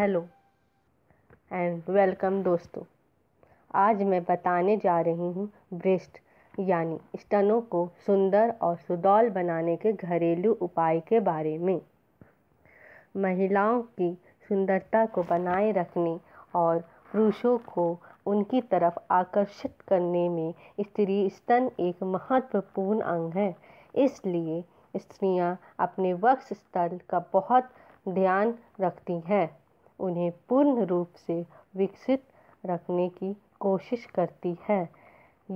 Hello and welcome दोस्तों, आज मैं बताने जा रही हूँ ब्रेस्ट यानी स्तनों को सुंदर और सुडौल बनाने के घरेलू उपाय के बारे में। महिलाओं की सुंदरता को बनाए रखने और पुरुषों को उनकी तरफ आकर्षित करने में स्त्री स्तन एक महत्वपूर्ण अंग है। इसलिए स्त्रियां अपने वक्ष स्थल का बहुत ध्यान रखती हैं, उन्हें पूर्ण रूप से विकसित रखने की कोशिश करती हैं।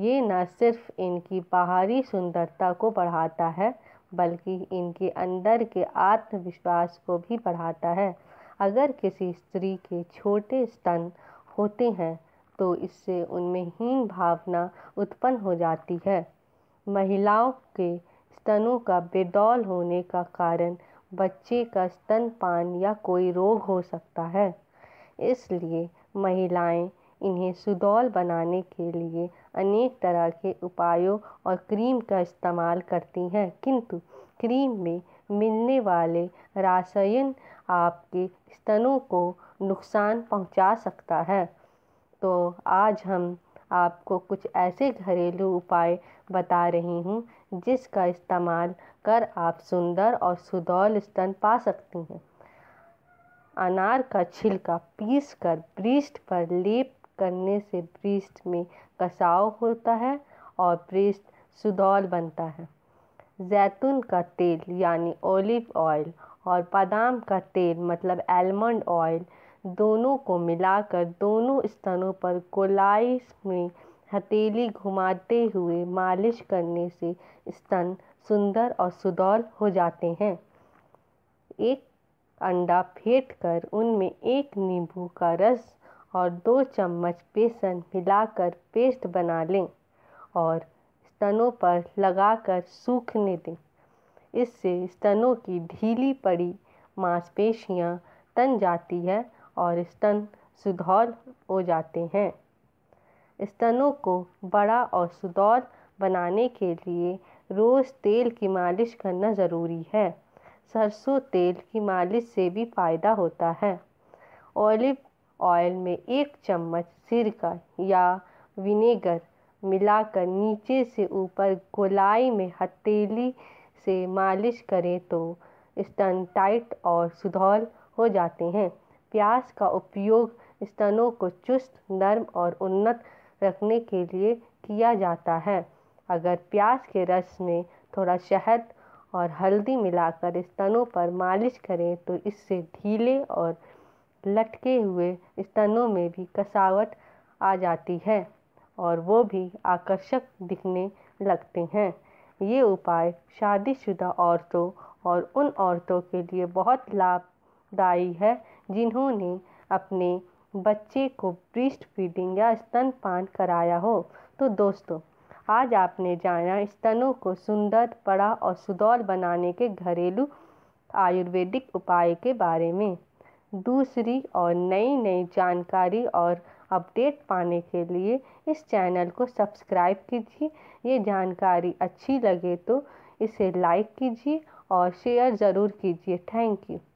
ये न सिर्फ इनकी बाहरी सुंदरता को बढ़ाता है बल्कि इनके अंदर के आत्मविश्वास को भी बढ़ाता है। अगर किसी स्त्री के छोटे स्तन होते हैं तो इससे उनमें हीन भावना उत्पन्न हो जाती है। महिलाओं के स्तनों का बेडौल होने का कारण बच्चे का स्तनपान या कोई रोग हो सकता है। इसलिए महिलाएं इन्हें सुडौल बनाने के लिए अनेक तरह के उपायों और क्रीम का इस्तेमाल करती हैं, किंतु क्रीम में मिलने वाले रसायन आपके स्तनों को नुकसान पहुंचा सकता है। तो आज हम आपको कुछ ऐसे घरेलू उपाय बता रही हूँ जिसका इस्तेमाल कर आप सुंदर और सुडौल स्तन पा सकती हैं। अनार का छिलका पीसकर ब्रेस्ट पर लेप करने से ब्रेस्ट में कसाव होता है और ब्रेस्ट सुडौल बनता है। जैतून का तेल यानी ऑलिव ऑयल और बादाम का तेल मतलब आलमंड ऑयल, दोनों को मिलाकर दोनों स्तनों पर गोलाई में हथेली घुमाते हुए मालिश करने से स्तन सुंदर और सुडौल हो जाते हैं। एक अंडा फेंटकर उनमें एक नींबू का रस और 2 चम्मच बेसन मिलाकर पेस्ट बना लें और स्तनों पर लगाकर सूखने दें। इससे स्तनों की ढीली पड़ी मांसपेशियां तन जाती है और स्तन सुडौल हो जाते हैं। स्तनों को बड़ा और सुडौल बनाने के लिए रोज़ तेल की मालिश करना ज़रूरी है। सरसों तेल की मालिश से भी फ़ायदा होता है। ऑलिव ऑयल में 1 चम्मच सिरका या विनेगर मिलाकर नीचे से ऊपर गोलाई में हथेली से मालिश करें तो स्तन टाइट और सुडौल हो जाते हैं। प्याज का उपयोग स्तनों को चुस्त, नर्म और उन्नत रखने के लिए किया जाता है। अगर प्याज के रस में थोड़ा शहद और हल्दी मिलाकर स्तनों पर मालिश करें तो इससे ढीले और लटके हुए स्तनों में भी कसावट आ जाती है और वो भी आकर्षक दिखने लगते हैं। ये उपाय शादीशुदा औरतों और उन औरतों के लिए बहुत लाभदायी है जिन्होंने अपने बच्चे को ब्रेस्ट फीडिंग या स्तनपान कराया हो। तो दोस्तों, आज आपने जाना स्तनों को सुंदर, बड़ा और सुडौल बनाने के घरेलू आयुर्वेदिक उपाय के बारे में। दूसरी और नई जानकारी और अपडेट पाने के लिए इस चैनल को सब्सक्राइब कीजिए। ये जानकारी अच्छी लगे तो इसे लाइक कीजिए और शेयर ज़रूर कीजिए। Thank you.